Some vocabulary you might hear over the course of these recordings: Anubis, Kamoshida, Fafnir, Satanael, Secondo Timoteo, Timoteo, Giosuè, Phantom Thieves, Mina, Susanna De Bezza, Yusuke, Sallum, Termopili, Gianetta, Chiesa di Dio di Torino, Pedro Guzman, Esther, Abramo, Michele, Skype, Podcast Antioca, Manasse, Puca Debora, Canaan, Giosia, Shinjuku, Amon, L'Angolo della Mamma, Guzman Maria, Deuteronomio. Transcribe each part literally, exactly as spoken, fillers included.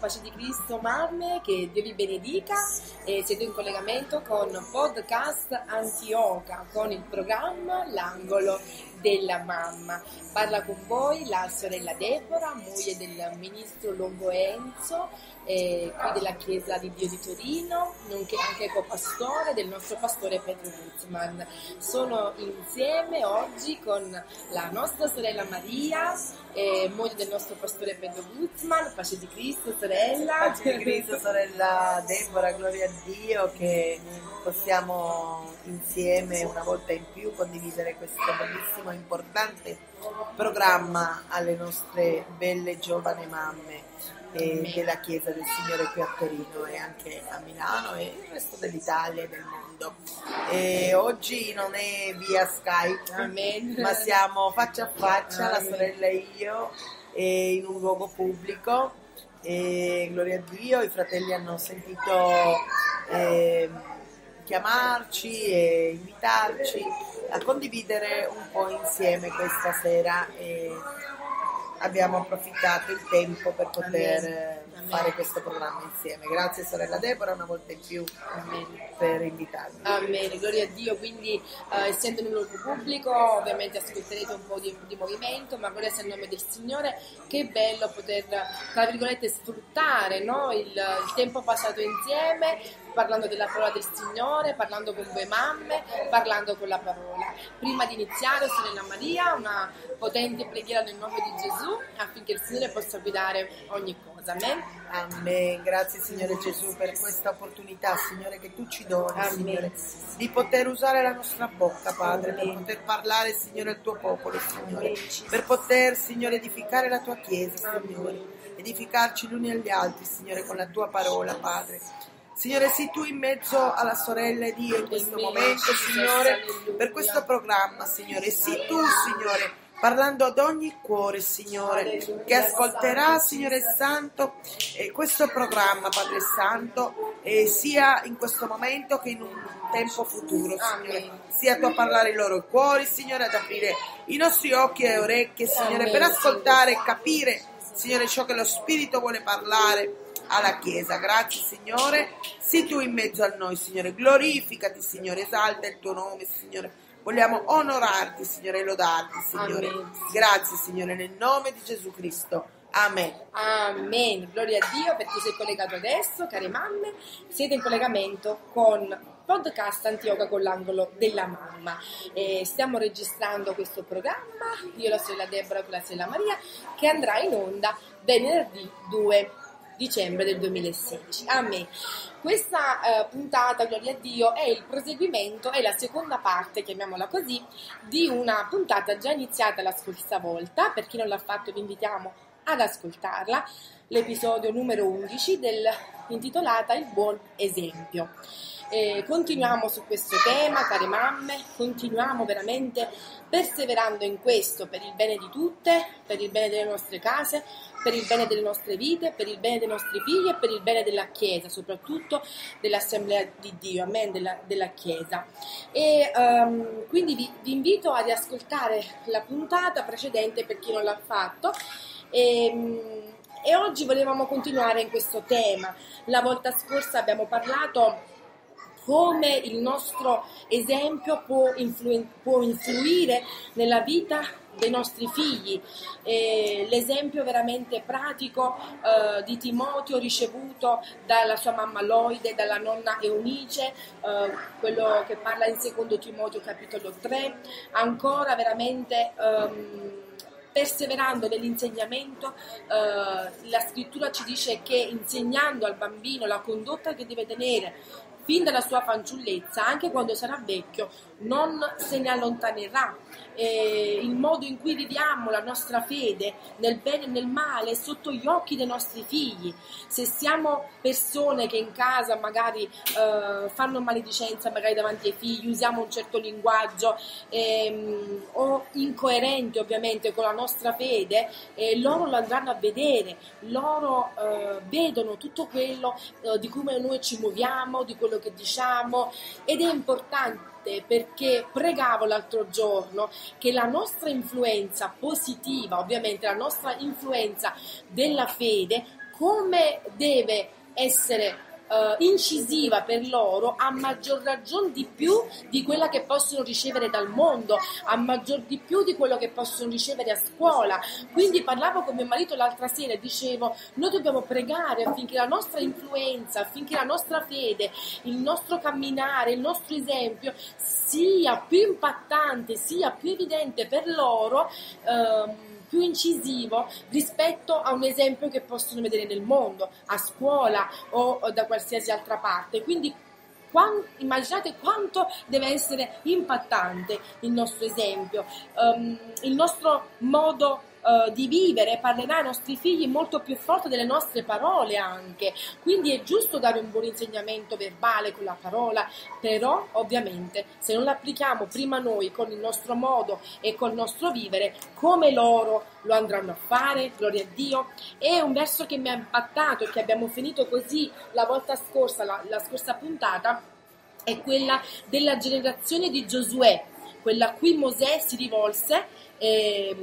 Pace di Cristo, mamme, che Dio vi benedica. E siete in collegamento con Podcast Antioca, con il programma L'Angolo della Mamma. Parla con voi la sorella Deborah, moglie del ministro Luongo Enzo, eh, qui della Chiesa di Dio di Torino, nonché anche copastore del nostro pastore Pedro Guzman. Sono insieme oggi con la nostra sorella Maria, eh, moglie del nostro pastore Pedro Guzman. Pace di Cristo, sorella. Pace di Cristo, sorella Deborah, gloria a Dio che possiamo insieme una volta in più condividere questo bellissimo e importante programma alle nostre belle giovani mamme eh, della Chiesa del Signore qui a Torino e anche a Milano e il resto dell'Italia e del mondo. E oggi non è via Skype, Amen. Ma siamo faccia a faccia, Amen. La sorella e io, eh, in un luogo pubblico. E gloria a Dio, i fratelli hanno sentito eh, chiamarci e invitarci a condividere un po' insieme questa sera e abbiamo approfittato il tempo per poter Amen. Amen. Fare questo programma insieme. Grazie sorella Deborah una volta in più Amen. Per invitarmi. Amen, gloria a Dio, quindi eh, essendo in un luogo pubblico ovviamente ascolterete un po' di, di movimento, ma gloria sia il nome del Signore. Che bello poter, tra virgolette, sfruttare, no? il, il tempo passato insieme, parlando della parola del Signore, parlando con voi mamme, parlando con la parola. Prima di iniziare, sorella Maria, una potente preghiera nel nome di Gesù, affinché il Signore possa guidare ogni cosa. Amen. Amen. Grazie Signore Gesù per questa opportunità, Signore, che tu ci doni, Amen. Signore, di poter usare la nostra bocca, Padre, Amen. Per poter parlare, Signore, al tuo popolo, Signore, per poter, Signore, edificare la tua Chiesa, Signore, edificarci gli uni agli altri, Signore, con la tua parola, Padre. Signore, sii tu in mezzo alla sorella e Dio in questo momento, Signore, per questo programma, Signore. Sii tu, Signore, parlando ad ogni cuore, Signore, che ascolterà, Signore Santo, eh, questo programma, Padre Santo, eh, sia in questo momento che in un tempo futuro, Signore. Sia tu a parlare i loro cuori, Signore, ad aprire i nostri occhi e orecchie, Signore, per ascoltare e capire, Signore, ciò che lo Spirito vuole parlare alla Chiesa. Grazie Signore, sii tu in mezzo a noi, Signore, glorificati, Signore, esalta il tuo nome, Signore, vogliamo onorarti, Signore, e lodarti, Signore. Amen. Grazie Signore, nel nome di Gesù Cristo. Amen. Amen, gloria a Dio. Per chi sei collegato adesso, care mamme, siete in collegamento con Podcast Antioca, con l'Angolo della Mamma. Eh, stiamo registrando questo programma, io, la sorella Deborah e la sorella Maria, che andrà in onda venerdì due dicembre del duemilasedici. Amen. Questa eh, puntata, gloria a Dio, è il proseguimento, è la seconda parte, chiamiamola così, di una puntata già iniziata la scorsa volta. Per chi non l'ha fatto vi invitiamo ad ascoltarla, l'episodio numero undici del, intitolata Il buon esempio. Eh, continuiamo su questo tema, care mamme, continuiamo veramente perseverando in questo per il bene di tutte, per il bene delle nostre case, per il bene delle nostre vite, per il bene dei nostri figli e per il bene della Chiesa, soprattutto dell'Assemblea di Dio, amen, della, della Chiesa. E um, quindi vi, vi invito ad ascoltare la puntata precedente per chi non l'ha fatto. E, um, e oggi volevamo continuare in questo tema. La volta scorsa abbiamo parlato come il nostro esempio può, influ- può influire nella vita dei nostri figli. E l'esempio veramente pratico eh, di Timoteo ricevuto dalla sua mamma Loide, dalla nonna Eunice, eh, quello che parla in Secondo Timoteo capitolo tre, ancora veramente ehm, perseverando nell'insegnamento, eh, la scrittura ci dice che insegnando al bambino la condotta che deve tenere fin dalla sua fanciullezza, anche quando sarà vecchio, non se ne allontanerà. Eh, il modo in cui viviamo la nostra fede nel bene e nel male è sotto gli occhi dei nostri figli. Se siamo persone che in casa magari eh, fanno maledicenza magari davanti ai figli, usiamo un certo linguaggio ehm, o incoerente ovviamente con la nostra fede, eh, loro lo andranno a vedere, loro eh, vedono tutto quello eh, di come noi ci muoviamo, di quello che diciamo, ed è importante, perché pregavo l'altro giorno che la nostra influenza positiva, ovviamente la nostra influenza della fede, come deve essere eh, incisiva per loro, a maggior ragion di più di quella che possono ricevere dal mondo, a maggior di più di quello che possono ricevere a scuola. Quindi parlavo con mio marito l'altra sera e dicevo: noi dobbiamo pregare affinché la nostra influenza, affinché la nostra fede, il nostro camminare, il nostro esempio sia più impattante, sia più evidente per loro, ehm, più incisivo rispetto a un esempio che possono vedere nel mondo, a scuola o, o da qualsiasi altra parte. Quindi quant, immaginate quanto deve essere impattante il nostro esempio, um, il nostro modo uh, di vivere parlerà ai nostri figli molto più forte delle nostre parole anche. Quindi è giusto dare un buon insegnamento verbale con la parola, però ovviamente se non l'applichiamo prima noi con il nostro modo e col nostro vivere, come loro lo andranno a fare? Gloria a Dio. E un verso che mi ha impattato e che abbiamo finito così la volta scorsa, la, la scorsa puntata, è quella della generazione di Giosuè, quella a cui Mosè si rivolse eh,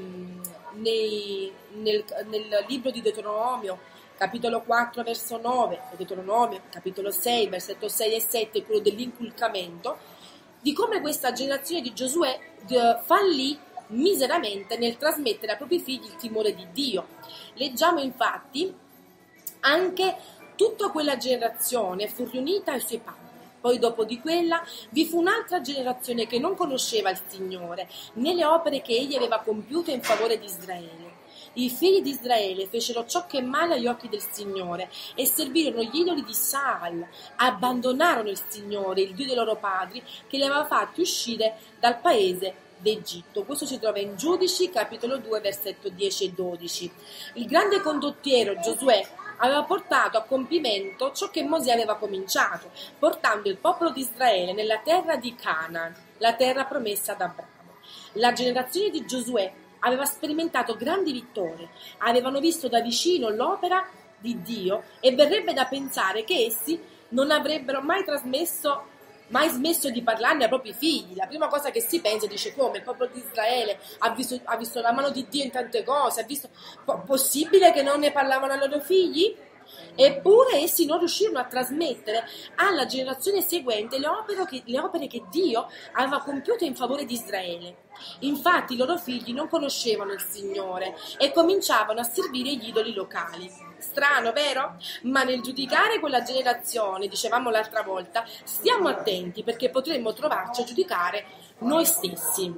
nei, nel, nel libro di Deuteronomio capitolo quattro verso nove, Deuteronomio capitolo sei versetto sei e sette, quello dell'inculcamento, di come questa generazione di Giosuè fallì miseramente nel trasmettere ai propri figli il timore di Dio. Leggiamo infatti: anche tutta quella generazione fu riunita ai suoi padri, poi dopo di quella vi fu un'altra generazione che non conosceva il Signore né le opere che egli aveva compiute in favore di Israele. I figli di Israele fecero ciò che è male agli occhi del Signore e servirono gli idoli di Saal, abbandonarono il Signore, il Dio dei loro padri, che li aveva fatti uscire dal paese d'Egitto. Questo si trova in Giudici capitolo due versetto dieci e dodici. Il grande condottiero Giosuè aveva portato a compimento ciò che Mosè aveva cominciato, portando il popolo di Israele nella terra di Canaan, la terra promessa ad Abramo. La generazione di Giosuè aveva sperimentato grandi vittorie, avevano visto da vicino l'opera di Dio e verrebbe da pensare che essi non avrebbero mai trasmesso mai smesso di parlarne ai propri figli. La prima cosa che si pensa, dice: come il popolo di Israele ha visto, ha visto la mano di Dio in tante cose, ha visto, po- possibile che non ne parlavano ai loro figli? Eppure essi non riuscirono a trasmettere alla generazione seguente le opere, che, le opere che Dio aveva compiuto in favore di Israele. Infatti i loro figli non conoscevano il Signore e cominciavano a servire gli idoli locali. Strano, vero? Ma nel giudicare quella generazione, dicevamo l'altra volta, stiamo attenti, perché potremmo trovarci a giudicare noi stessi.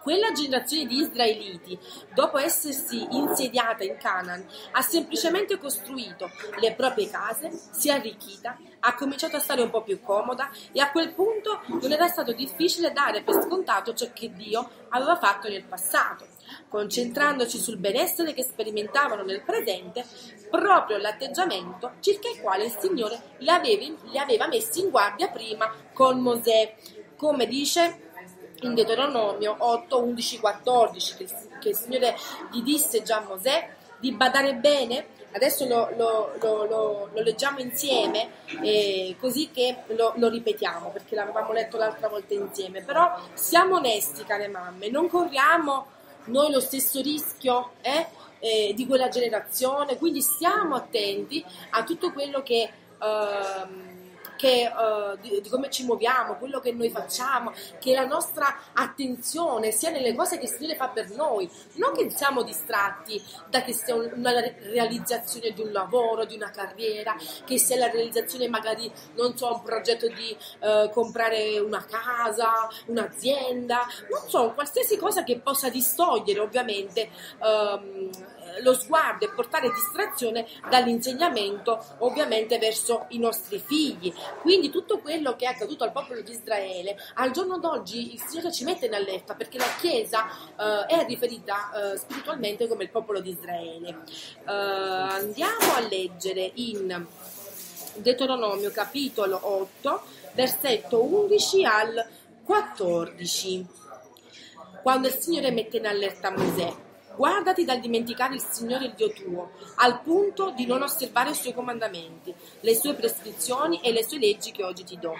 Quella generazione di israeliti, dopo essersi insediata in Canaan, ha semplicemente costruito le proprie case, si è arricchita, ha cominciato a stare un po' più comoda, e a quel punto non era stato difficile dare per scontato ciò che Dio aveva fatto nel passato. Concentrandoci sul benessere che sperimentavano nel presente, proprio l'atteggiamento circa il quale il Signore li aveva, li aveva messi in guardia prima con Mosè, come dice in Deuteronomio otto, undici, quattordici, che, che il Signore gli disse già a Mosè di badare bene. Adesso lo, lo, lo, lo, lo leggiamo insieme, eh, così che lo, lo ripetiamo, perché l'avevamo letto l'altra volta insieme. Però siamo onesti, care mamme, non corriamo noi lo stesso rischio eh, eh, di quella generazione, quindi stiamo attenti a tutto quello che... Ehm, che, uh, di, di come ci muoviamo, quello che noi facciamo, che la nostra attenzione sia nelle cose che il Signore fa per noi, non che siamo distratti da che sia una realizzazione di un lavoro, di una carriera, che sia la realizzazione magari, non so, un progetto di uh, comprare una casa, un'azienda, non so, qualsiasi cosa che possa distogliere ovviamente um, lo sguardo e portare distrazione dall'insegnamento ovviamente verso i nostri figli. Quindi tutto quello che è accaduto al popolo di Israele, al giorno d'oggi il Signore ci mette in allerta, perché la Chiesa uh, è riferita uh, spiritualmente come il popolo di Israele. Uh, andiamo a leggere in Deuteronomio capitolo otto, versetto undici al quattordici, quando il Signore mette in allerta Mosè. Guardati dal dimenticare il Signore il Dio tuo, al punto di non osservare i suoi comandamenti, le sue prescrizioni e le sue leggi che oggi ti do,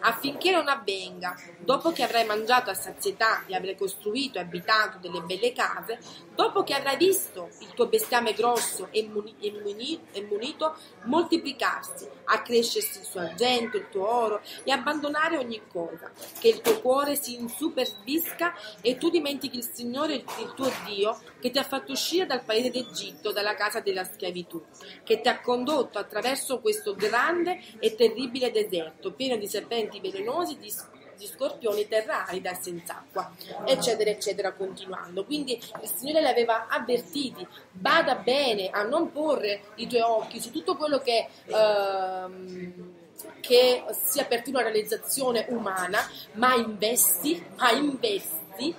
affinché non avvenga, dopo che avrai mangiato a sazietà e avrai costruito e abitato delle belle case, dopo che avrai visto il tuo bestiame grosso e munito moltiplicarsi, accrescersi il suo argento, il tuo oro, e abbandonare ogni cosa, che il tuo cuore si insuperbisca e tu dimentichi il Signore il tuo Dio, che ti ha fatto uscire dal paese d'Egitto, dalla casa della schiavitù, che ti ha condotto attraverso questo grande e terribile deserto, pieno di serpenti velenosi, di, di scorpioni, terra arida e senza acqua, eccetera, eccetera, continuando. Quindi il Signore li aveva avvertiti: bada bene a non porre i tuoi occhi su tutto quello che... Ehm, che sia per te una realizzazione umana, ma investi, ma investi,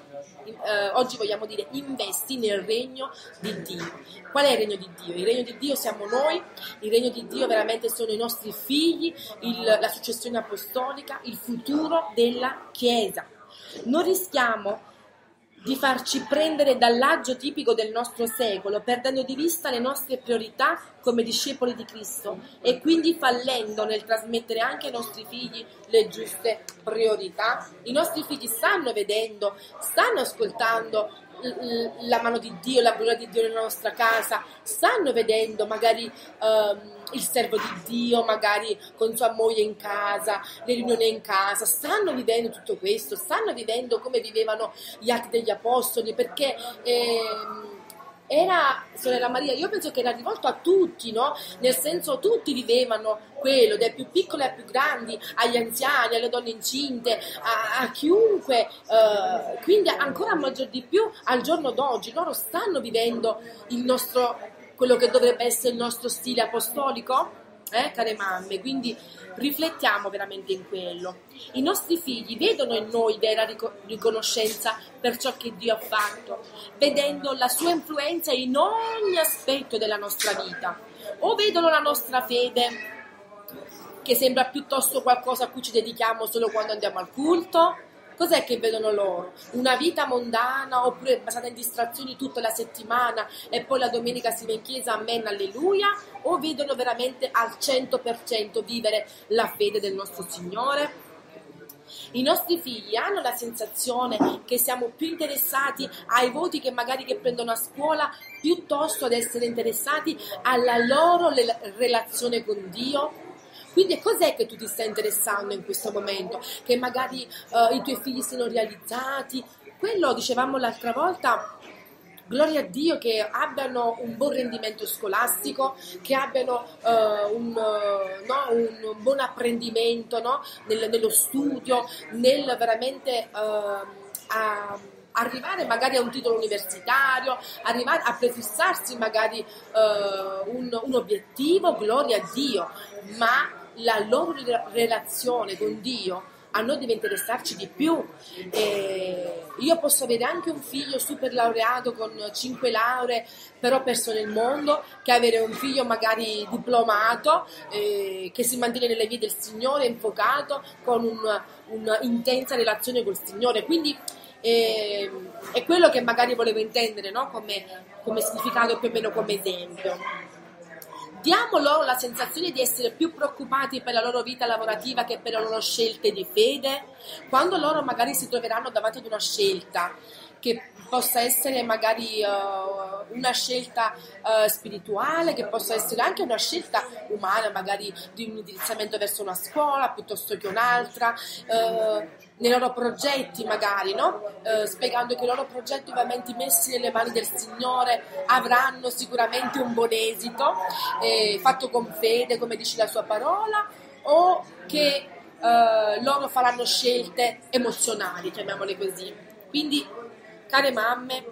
eh, oggi vogliamo dire investi nel regno di Dio. Qual è il regno di Dio? Il regno di Dio siamo noi, il regno di Dio veramente sono i nostri figli, il, la successione apostolica, il futuro della Chiesa. Non rischiamo di farci prendere dall'agio tipico del nostro secolo, perdendo di vista le nostre priorità come discepoli di Cristo e quindi fallendo nel trasmettere anche ai nostri figli le giuste priorità. I nostri figli stanno vedendo, stanno ascoltando la mano di Dio, la gloria di Dio nella nostra casa, stanno vedendo magari um, il servo di Dio magari con sua moglie in casa, le riunioni in casa, stanno vivendo tutto questo, stanno vivendo come vivevano gli Atti degli Apostoli, perché ehm, era, sorella Maria, io penso che era rivolto a tutti, no? Nel senso, tutti vivevano quello, dai più piccoli ai più grandi, agli anziani, alle donne incinte, a, a chiunque, eh, quindi ancora maggior di più al giorno d'oggi. Loro stanno vivendo il nostro, quello che dovrebbe essere il nostro stile apostolico, eh, care mamme, quindi riflettiamo veramente in quello. I nostri figli vedono in noi vera riconoscenza per ciò che Dio ha fatto, vedendo la sua influenza in ogni aspetto della nostra vita, o vedono la nostra fede che sembra piuttosto qualcosa a cui ci dedichiamo solo quando andiamo al culto. Cos'è che vedono loro? Una vita mondana, oppure basata in distrazioni tutta la settimana e poi la domenica si va in chiesa, amen, alleluia? O vedono veramente al cento per cento vivere la fede del nostro Signore? I nostri figli hanno la sensazione che siamo più interessati ai voti che magari che prendono a scuola, piuttosto ad essere interessati alla loro relazione con Dio? Quindi cos'è che tu ti stai interessando in questo momento? Che magari uh, i tuoi figli siano realizzati? Quello, dicevamo l'altra volta, gloria a Dio che abbiano un buon rendimento scolastico, che abbiano uh, un, uh, no, un buon apprendimento, no? Nel, nello studio, nel veramente uh, a... arrivare magari a un titolo universitario, arrivare a prefissarsi magari eh, un, un obiettivo, gloria a Dio, ma la loro relazione con Dio a noi deve interessarci di più. Eh, io posso avere anche un figlio super laureato con cinque lauree, però perso nel mondo, che avere un figlio magari diplomato, eh, che si mantiene nelle vie del Signore, infocato, con un'intensa relazione col Signore. Quindi E, è quello che magari volevo intendere, no? come, come significato, più o meno come esempio. diamo loro la sensazione di essere più preoccupati per la loro vita lavorativa che per le loro scelte di fede? Quando loro magari si troveranno davanti ad una scelta che possa essere magari uh, una scelta uh, spirituale, che possa essere anche una scelta umana, magari di un indirizzamento verso una scuola piuttosto che un'altra, uh, nei loro progetti magari, no? Uh, spiegando che i loro progetti, ovviamente messi nelle mani del Signore, avranno sicuramente un buon esito, eh, fatto con fede, come dice la sua parola, o che uh, loro faranno scelte emozionali, chiamiamole così. Quindi, care mamme,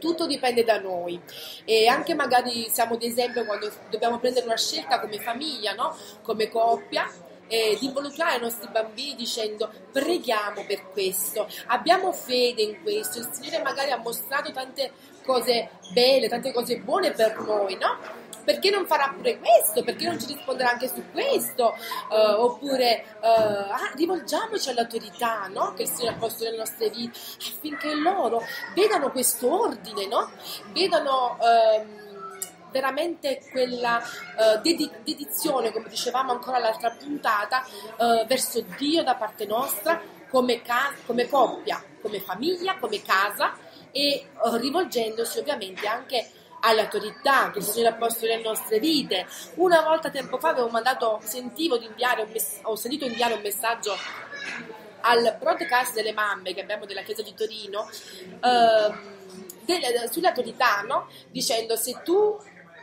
tutto dipende da noi, e anche magari siamo di esempio quando dobbiamo prendere una scelta come famiglia, no? Come coppia, e di involucrare i nostri bambini dicendo: preghiamo per questo, abbiamo fede in questo, il Signore magari ha mostrato tante cose belle, tante cose buone per noi, no? Perché non farà pure questo? Perché non ci risponderà anche su questo? Uh, oppure uh, ah, rivolgiamoci all'autorità, no? Che il Signore ha posto nelle nostre vite, affinché loro vedano questo ordine, no? Vedano um, veramente quella uh, ded- dedizione, come dicevamo ancora l'altra puntata, uh, verso Dio da parte nostra, come, ca- come coppia, come famiglia, come casa, e uh, rivolgendosi ovviamente anche all'autorità che il Signore ha posto nelle nostre vite. Una volta tempo fa avevo mandato, sentivo di inviare un mess- ho sentito inviare un messaggio al podcast delle mamme che abbiamo della Chiesa di Torino, eh, sull'autorità, no? Dicendo: se tu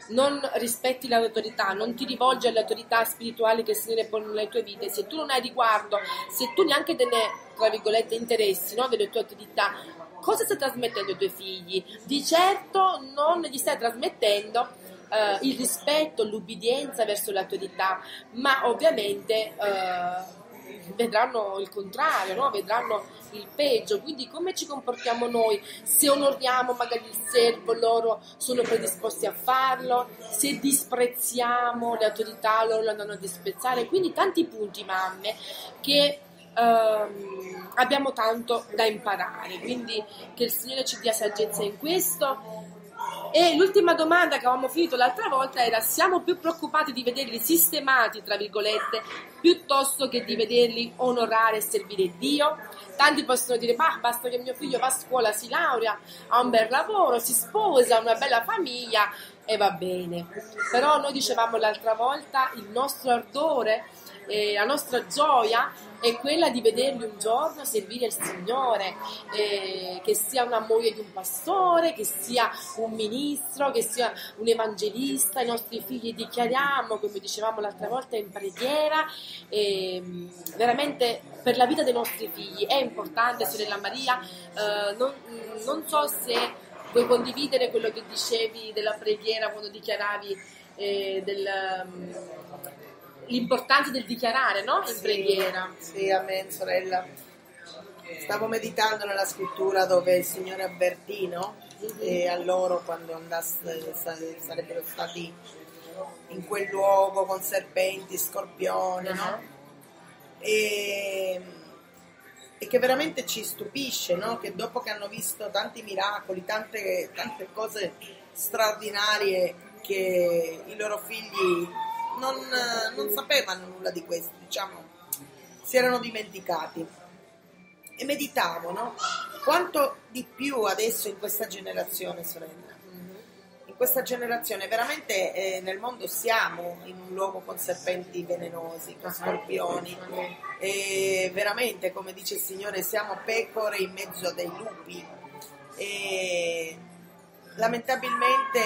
non rispetti l'autorità, non ti rivolgi all'autorità spirituale che il Signore pone nelle tue vite, se tu non hai riguardo, se tu neanche te ne, tra virgolette, interessi, no, delle tue autorità, cosa stai trasmettendo ai tuoi figli? Di certo non gli stai trasmettendo eh, il rispetto, l'ubbidienza verso l'autorità, ma ovviamente eh, vedranno il contrario, no? Vedranno il peggio. Quindi, come ci comportiamo noi? Se onoriamo magari il servo, loro sono predisposti a farlo; se disprezziamo le autorità, loro lo andranno a disprezzare. Quindi tanti punti, mamme, che Um, abbiamo tanto da imparare, quindi che il Signore ci dia saggezza in questo. E l'ultima domanda che avevamo finito l'altra volta era: siamo più preoccupati di vederli sistemati, tra virgolette, piuttosto che di vederli onorare e servire Dio? Tanti possono dire: ma basta che mio figlio va a scuola, si laurea, ha un bel lavoro, si sposa, ha una bella famiglia e va bene. Però noi dicevamo l'altra volta, il nostro ardore e la nostra gioia è quella di vederli un giorno servire il Signore, eh, che sia una moglie di un pastore, che sia un ministro, che sia un evangelista. I nostri figli dichiariamo, come dicevamo l'altra volta, in preghiera, eh, veramente per la vita dei nostri figli. È importante, sorella Maria, eh, non, non so se vuoi condividere quello che dicevi della preghiera quando dichiaravi eh, del... l'importanza del dichiarare, no? In sì, preghiera. Sì, amen, sorella. Stavo meditando nella scrittura dove il Signore avvertì, no? Mm-hmm. E a loro, quando andasse, sarebbero stati in quel luogo con serpenti, scorpioni, uh-huh. no? E, e che veramente ci stupisce, no? Che dopo che hanno visto tanti miracoli, tante, tante cose straordinarie, che i loro figli Non, non sapevano nulla di questo, diciamo, si erano dimenticati. E meditavo, no? Quanto di più adesso in questa generazione, sorella, in questa generazione veramente eh, nel mondo siamo in un luogo con serpenti velenosi, con scorpioni, e veramente, come dice il Signore, siamo pecore in mezzo a dei lupi, e lamentabilmente,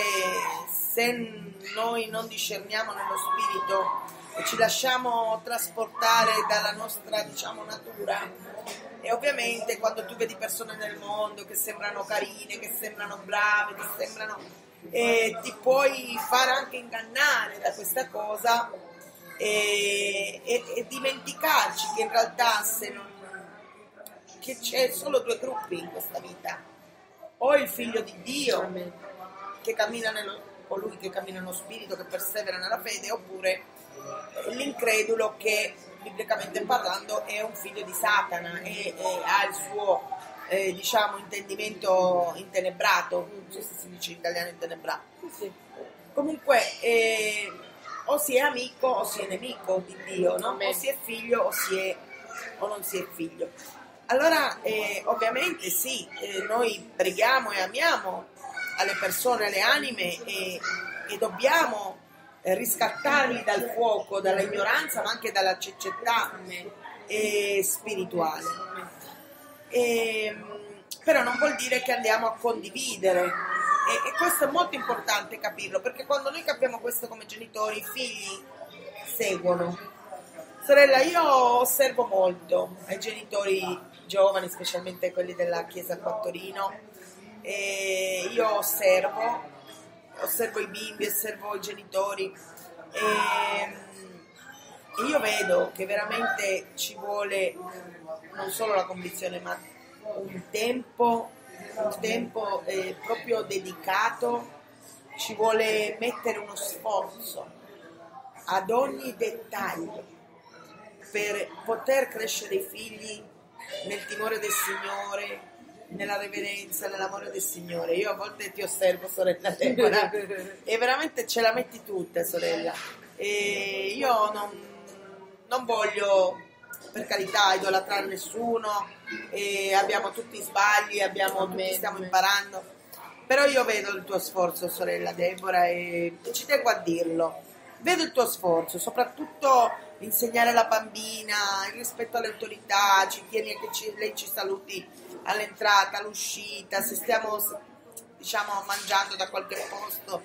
se noi non discerniamo nello spirito e ci lasciamo trasportare dalla nostra, diciamo, natura, e ovviamente quando tu vedi persone nel mondo che sembrano carine, che sembrano brave, che sembrano eh, ti puoi far anche ingannare da questa cosa, e, e, e dimenticarci che in realtà se non, che c'è solo due gruppi in questa vita: o il figlio di Dio che cammina nello colui che cammina nello spirito, che persevera nella fede, oppure l'incredulo che, biblicamente parlando, è un figlio di Satana e, e ha il suo eh, diciamo intendimento intenebrato, non so se si dice in italiano intenebrato. Sì. comunque eh, o si è amico o si è nemico di Dio, no? O si è figlio o, si è, o non si è figlio. Allora eh, ovviamente sì, eh, noi preghiamo e amiamo alle persone, alle anime e, e dobbiamo eh, riscattarli dal fuoco, dalla ignoranza, ma anche dalla cecità eh, spirituale. E, però non vuol dire che andiamo a condividere e, e questo è molto importante capirlo, perché quando noi capiamo questo come genitori, i figli seguono. Sorella, io osservo molto ai genitori giovani, specialmente quelli della Chiesa qua a Torino, e io osservo, osservo i bimbi, osservo i genitori e io vedo che veramente ci vuole non solo la convinzione, ma un tempo, un tempo eh, proprio dedicato, ci vuole mettere uno sforzo ad ogni dettaglio per poter crescere i figli nel timore del Signore, nella reverenza, nell'amore del Signore. Io a volte ti osservo, sorella Deborah, e veramente ce la metti tutta, sorella. E io non, non voglio, per carità, idolatrare nessuno, e abbiamo tutti sbagli, abbiamo, tutti stiamo imparando, però io vedo il tuo sforzo, sorella Deborah, e ci tengo a dirlo. Vedo il tuo sforzo, soprattutto insegnare alla bambina il rispetto all'autorità, ci tieni che ci, lei ci saluti all'entrata, all'uscita, se stiamo diciamo mangiando da qualche posto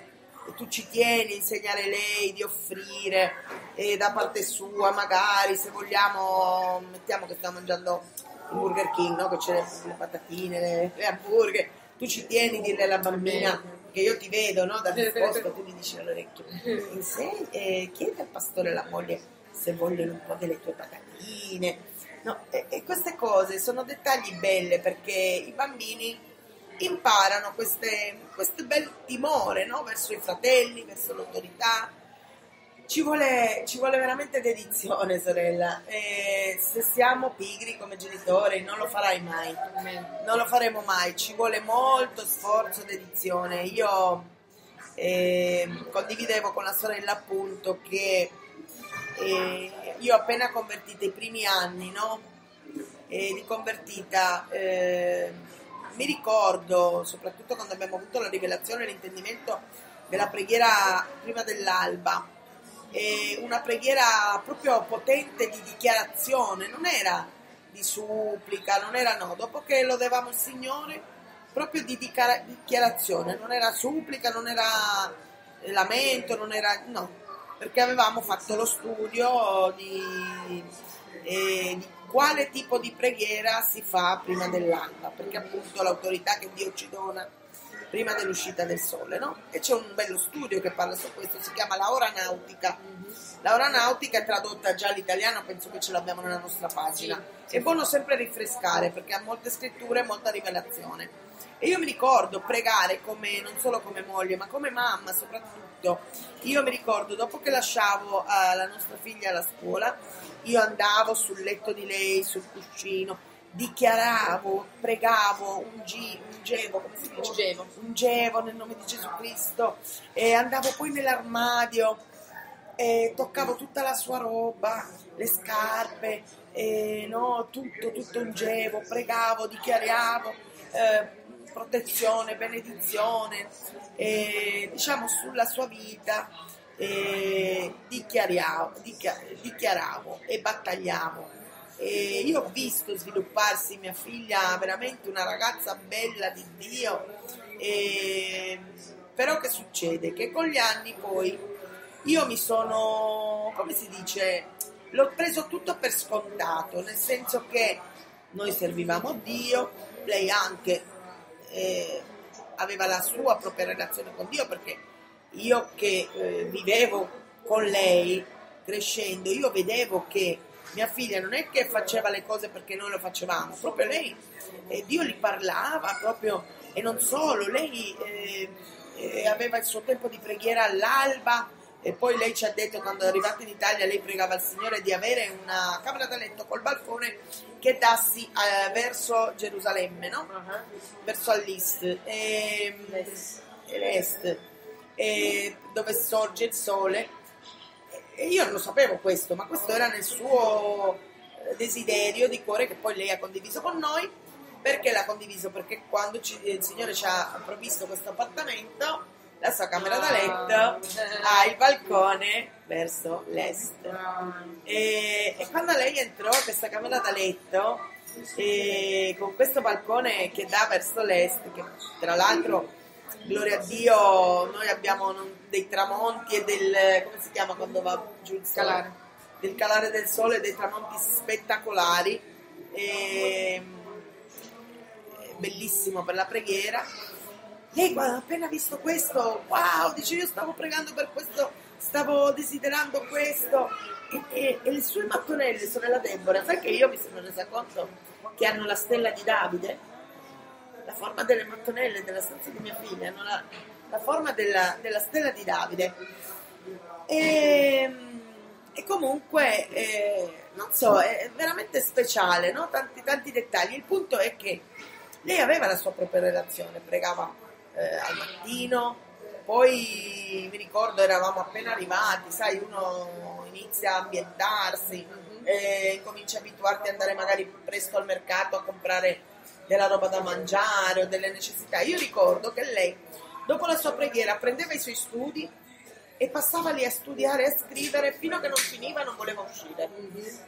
tu ci tieni a insegnare lei di offrire e da parte sua, magari se vogliamo, mettiamo che stiamo mangiando il Burger King, no? Che c'è le, le patatine, le, le hamburger, tu ci tieni a dirle alla bambina che io ti vedo, no? Dal posto tu mi dici all'orecchio, insegni, eh, chiedi al pastore e alla moglie se vogliono un po' delle tue patatine, no? E, e queste cose sono dettagli belli, perché i bambini imparano queste, questo bel timore, no? Verso i fratelli, verso l'autorità. Ci vuole, ci vuole veramente dedizione, sorella, e se siamo pigri come genitori non lo farai mai, non lo faremo mai, ci vuole molto sforzo, dedizione. Io eh, condividevo con la sorella appunto che eh, io appena convertita, i primi anni, no? eh, di convertita, eh, mi ricordo soprattutto quando abbiamo avuto la rivelazione e l'intendimento della preghiera prima dell'alba, e una preghiera proprio potente di dichiarazione, non era di supplica, non era, no, dopo che lodevamo il Signore, proprio di dichiarazione, non era supplica, non era lamento, non era, no, perché avevamo fatto lo studio di, eh, di quale tipo di preghiera si fa prima dell'alba, perché appunto l'autorità che Dio ci dona prima dell'uscita del sole, no? E c'è un bello studio che parla su questo, si chiama La Ora Nautica. La Ora Nautica è tradotta già all'italiano, penso che ce l'abbiamo nella nostra pagina. È buono sempre rifrescare, perché ha molte scritture e molta rivelazione. E io mi ricordo pregare come, non solo come moglie, ma come mamma soprattutto. Io mi ricordo, dopo che lasciavo eh, la nostra figlia alla scuola, io andavo sul letto di lei, sul cuscino, dichiaravo, pregavo, ungi, ungevo, come si dice? Ungevo. ungevo nel nome di Gesù Cristo, e andavo poi nell'armadio e toccavo tutta la sua roba, le scarpe, e, no, tutto, tutto ungevo, pregavo, dichiaravo eh, protezione, benedizione, e, diciamo sulla sua vita, e, dichiaravo, dichiaravo e battagliavo. E io ho visto svilupparsi mia figlia, veramente una ragazza bella di Dio, e però che succede? Che con gli anni poi io mi sono, come si dice, l'ho preso tutto per scontato, nel senso che noi servivamo Dio, lei anche eh, aveva la sua propria relazione con Dio, perché io che eh, vivevo con lei crescendo, io vedevo che mia figlia non è che faceva le cose perché noi lo facevamo, proprio lei, eh, Dio gli parlava proprio, e non solo, lei eh, eh, aveva il suo tempo di preghiera all'alba, e poi lei ci ha detto, quando è arrivata in Italia, lei pregava al Signore di avere una camera da letto col balcone che dassi eh, verso Gerusalemme, no? Uh-huh. Verso all'est, e, l'est. l'est. eh, dove sorge il sole. E io non lo sapevo questo, ma questo era nel suo desiderio di cuore, che poi lei ha condiviso con noi. Perché l'ha condiviso? Perché quando ci, il Signore ci ha provvisto questo appartamento, la sua camera da letto ha il balcone verso l'est, e, e quando lei entrò in questa camera da letto e con questo balcone che dà verso l'est, che tra l'altro, gloria a Dio, noi abbiamo dei tramonti e del, come si chiama quando va giù il calare, del calare del sole, dei tramonti spettacolari, e, bellissimo per la preghiera. Lei ha appena visto questo, wow, dice, io stavo pregando per questo, stavo desiderando questo, e, e, e le sue mattonelle, sorella Deborah, sai che io mi sono resa conto che hanno la stella di Davide? La forma delle mattonelle della stanza di mia figlia hanno la, la forma della, della stella di Davide, e, e comunque eh, non so, è veramente speciale, no? tanti, tanti dettagli. Il punto è che lei aveva la sua propria relazione, pregava eh, al mattino. Poi mi ricordo, eravamo appena arrivati, sai, uno inizia a ambientarsi, eh, comincia a abituarti ad andare magari presto al mercato a comprare della roba da mangiare o delle necessità. Io ricordo che lei, dopo la sua preghiera, prendeva i suoi studi e passava lì a studiare, a scrivere, fino a che non finiva, non voleva uscire.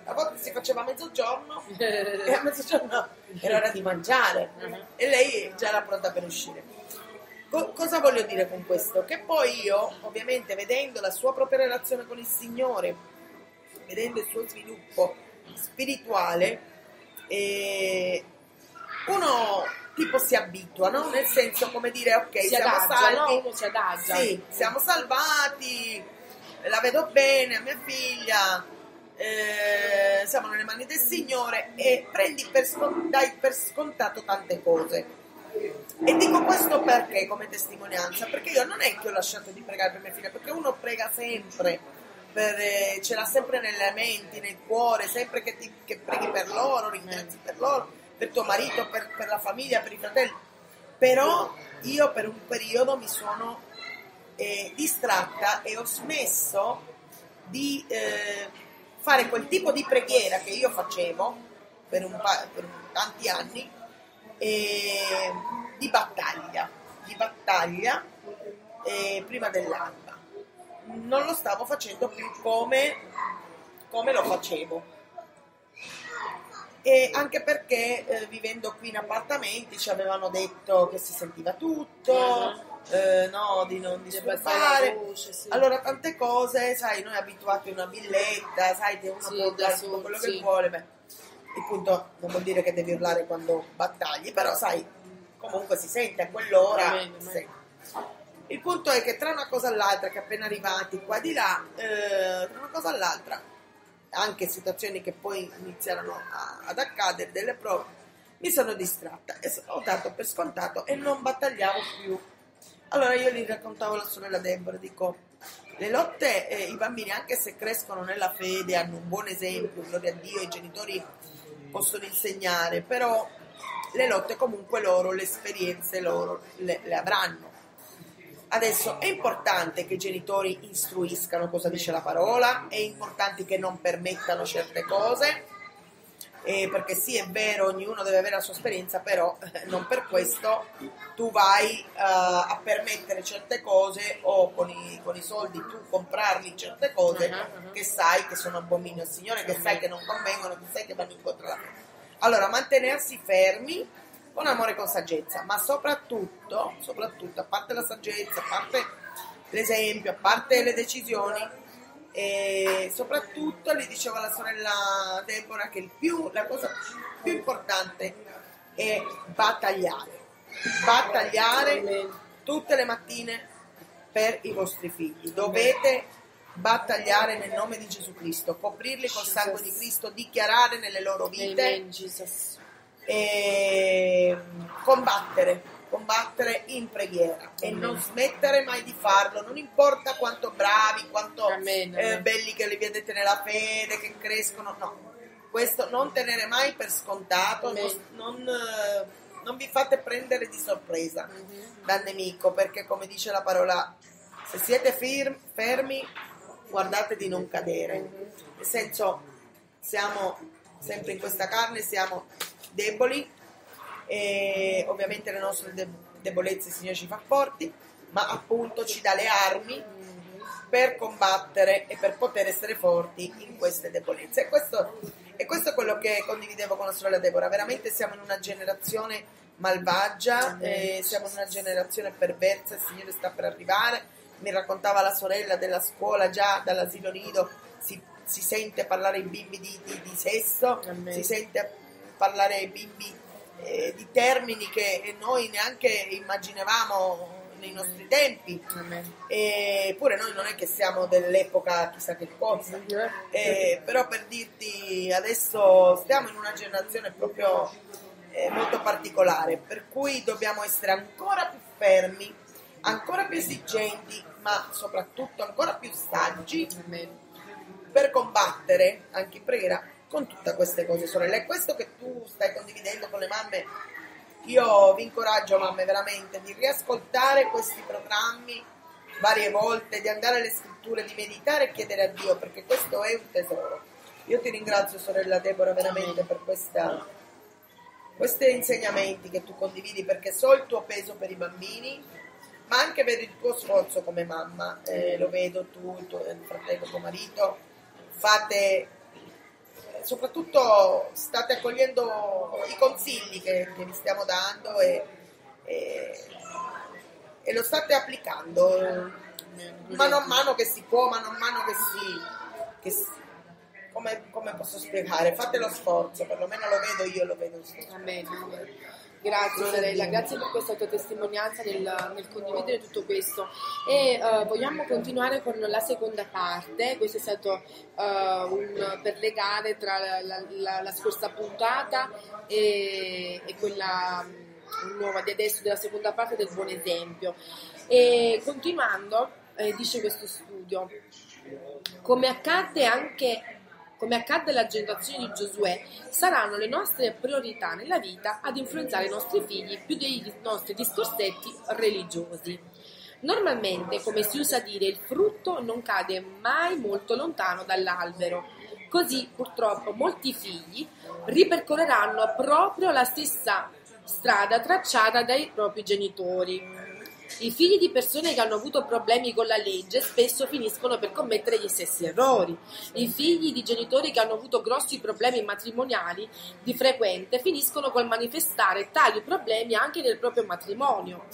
A volte si faceva a mezzogiorno e a mezzogiorno era ora di mangiare e lei già era pronta per uscire. Co- cosa voglio dire con questo? Che poi io, ovviamente, vedendo la sua propria relazione con il Signore, vedendo il suo sviluppo spirituale, eh, uno tipo si abitua, no? Nel senso, come dire, ok, si siamo adagia, salvi, no? Uno si adagia. Sì, siamo salvati, la vedo bene a mia figlia, eh, siamo nelle mani del Signore, e prendi per scont- dai per scontato tante cose. E dico questo perché, come testimonianza, perché io non è che ho lasciato di pregare per mia figlia, perché uno prega sempre, per, eh, ce l'ha sempre nelle menti, nel cuore, sempre che, ti, che preghi per loro, ringrazi per loro, per tuo marito, per, per la famiglia, per i fratelli. Però io per un periodo mi sono eh, distratta e ho smesso di eh, fare quel tipo di preghiera che io facevo per, un pa- per tanti anni, eh, di battaglia, di battaglia eh, prima dell'alba. Non lo stavo facendo più come, come lo facevo. E anche perché eh, vivendo qui in appartamenti ci avevano detto che si sentiva tutto, eh, no, di non disturbare, sì. Allora tante cose, sai, noi abituati a una villetta, sai, che uno sì, può dare tutto quello sì. che vuole. Beh, il punto non vuol dire che devi urlare quando battagli, però sai, comunque si sente a quell'ora. Bene, sì. Il punto è che tra una cosa all'altra, che appena arrivati qua di là, eh, tra una cosa all'altra, anche situazioni che poi iniziarono a, ad accadere, delle prove, mi sono distratta e ho dato per scontato e non battagliavo più. Allora io gli raccontavo alla sorella Deborah, dico, le lotte, eh, i bambini, anche se crescono nella fede, hanno un buon esempio, gloria a Dio, i genitori possono insegnare, però le lotte comunque loro, le esperienze loro le, le avranno. Adesso è importante che i genitori istruiscano cosa dice la parola, è importante che non permettano certe cose, eh, perché sì, è vero, ognuno deve avere la sua esperienza, però eh, non per questo tu vai eh, a permettere certe cose, o con i, con i soldi tu comprarli certe cose uh-huh, uh-huh. che sai che sono abominio al Signore, che sai che non convengono, che sai che vanno incontro alla fede. Allora, mantenersi fermi con amore e con saggezza, ma soprattutto, soprattutto, a parte la saggezza, a parte l'esempio, a parte le decisioni, e soprattutto le diceva la sorella Deborah che il più, la cosa più importante è battagliare, battagliare tutte le mattine per i vostri figli. Dovete battagliare nel nome di Gesù Cristo, coprirli col sangue di Cristo, dichiarare nelle loro vite, e combattere combattere in preghiera e mm. non smettere mai di farlo, non importa quanto bravi, quanto amen, amen. Eh, belli che li vedete nella fede, che crescono, no, questo non tenere mai per scontato, non, non, eh, non vi fate prendere di sorpresa mm-hmm. dal nemico, perché come dice la parola Se siete firm, fermi, guardate di non cadere. Nel senso, siamo sempre in questa carne, siamo deboli, e ovviamente le nostre debolezze il Signore ci fa forti, ma appunto ci dà le armi per combattere e per poter essere forti in queste debolezze. E questo, e questo è quello che condividevo con la sorella Deborah. Veramente siamo in una generazione malvagia, eh, siamo in una generazione perversa, il Signore sta per arrivare. Mi raccontava la sorella della scuola, già dall'asilo nido si, si sente parlare ai bimbi di, di, di sesso, Amen. Si sente parlare ai bimbi eh, di termini che noi neanche immaginavamo nei nostri tempi. Eppure noi non è che siamo dell'epoca chissà che cosa, eh, però per dirti, adesso stiamo in una generazione proprio eh, molto particolare, per cui dobbiamo essere ancora più fermi, ancora più esigenti, ma soprattutto ancora più saggi per combattere anche in preghiera con tutte queste cose, sorella. E questo che tu stai condividendo con le mamme, io vi incoraggio, mamme, veramente di riascoltare questi programmi varie volte, di andare alle scritture, di meditare e chiedere a Dio, perché questo è un tesoro. Io ti ringrazio, sorella Deborah, veramente per questa, questi insegnamenti che tu condividi, perché so il tuo peso per i bambini, ma anche per il tuo sforzo come mamma. Eh, lo vedo, tu, il tuo fratello, tuo marito, fate... soprattutto state accogliendo i consigli che, che vi stiamo dando e, e, e lo state applicando mano a mano che si può, mano a mano che si, che si come, come posso spiegare, fate lo sforzo, perlomeno lo vedo io, lo vedo sì. Amen. Grazie sorella, grazie per questa tua testimonianza nel, nel condividere tutto questo, e uh, vogliamo continuare con la seconda parte. Questo è stato uh, un perlegare tra la, la, la, la scorsa puntata e, e quella um, nuova di adesso, della seconda parte del buon esempio. E continuando, eh, dice questo studio, come accadde anche... come accadde alla generazione di Giosuè, saranno le nostre priorità nella vita ad influenzare i nostri figli più dei nostri discorsetti religiosi. Normalmente, come si usa dire, il frutto non cade mai molto lontano dall'albero. Così, purtroppo, molti figli ripercorreranno proprio la stessa strada tracciata dai propri genitori. I figli di persone che hanno avuto problemi con la legge spesso finiscono per commettere gli stessi errori. I figli di genitori che hanno avuto grossi problemi matrimoniali di frequente finiscono col manifestare tali problemi anche nel proprio matrimonio.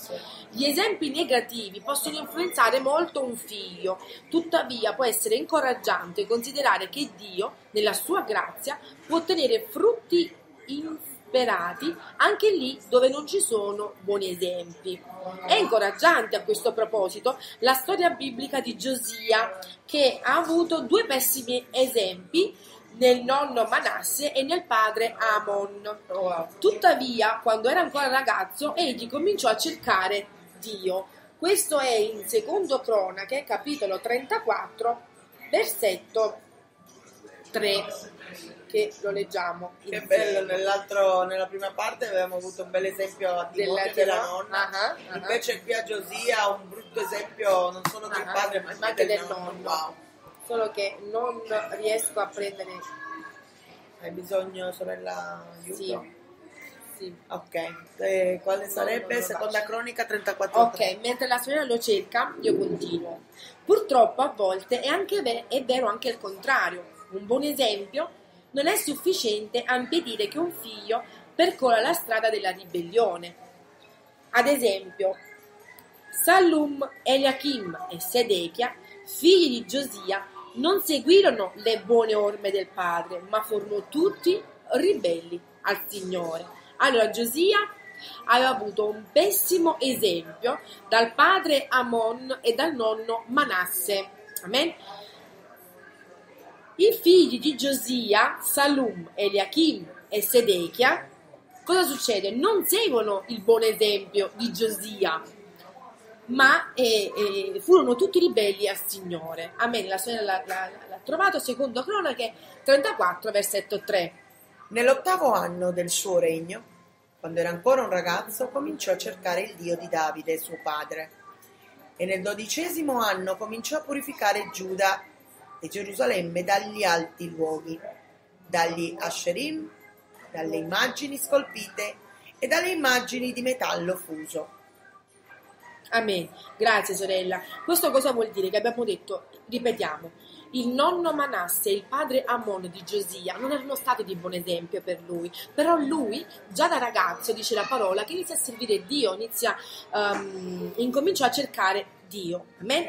Gli esempi negativi possono influenzare molto un figlio, tuttavia può essere incoraggiante considerare che Dio, nella sua grazia, può ottenere frutti in anche lì dove non ci sono buoni esempi. È incoraggiante a questo proposito la storia biblica di Giosia, che ha avuto due pessimi esempi nel nonno Manasse e nel padre Amon. Tuttavia, quando era ancora ragazzo, egli cominciò a cercare Dio. Questo è in Secondo Cronache, capitolo trentaquattro, versetto tre. Che lo leggiamo. Che bello, nell'altro, nella prima parte avevamo avuto un bel esempio a Timoteo della, della nonna, uh-huh, uh-huh. Invece qui a Giosia un brutto esempio non solo del uh-huh. padre ma anche del, del nonno. Wow. Solo che non riesco a prendere. Hai bisogno, sorella, aiuto? Sì. Sì. Ok, eh, quale sarebbe? No, Seconda Cronache trentaquattro. Ok, mentre la sorella lo cerca, io continuo. Purtroppo a volte è, anche ver- è vero anche il contrario. Un buon esempio non è sufficiente a impedire che un figlio percorra la strada della ribellione. Ad esempio, Sallum, Eliachim e Sedechia, figli di Giosia, non seguirono le buone orme del padre, ma furono tutti ribelli al Signore. Allora Giosia aveva avuto un pessimo esempio dal padre Amon e dal nonno Manasse. Amen. I figli di Giosia, Sallum, Eliachim e Sedechia, cosa succede? Non seguono il buon esempio di Giosia, ma eh, eh, furono tutti ribelli al Signore. Amen. La sorella l'ha trovato, Seconda Cronache trentaquattro, versetto tre. Nell'ottavo anno del suo regno, quando era ancora un ragazzo, cominciò a cercare il Dio di Davide, suo padre. e nel dodicesimo anno cominciò a purificare Giuda e Gerusalemme dagli alti luoghi, dagli asherim, dalle immagini scolpite e dalle immagini di metallo fuso. Amen. Grazie, sorella. Questo cosa vuol dire? Che abbiamo detto, ripetiamo, il nonno Manasse e il padre Amon di Giosia non erano stati di buon esempio per lui, però lui già da ragazzo, dice la parola, che inizia a servire Dio, inizia, um, incomincia a cercare Dio. Amen.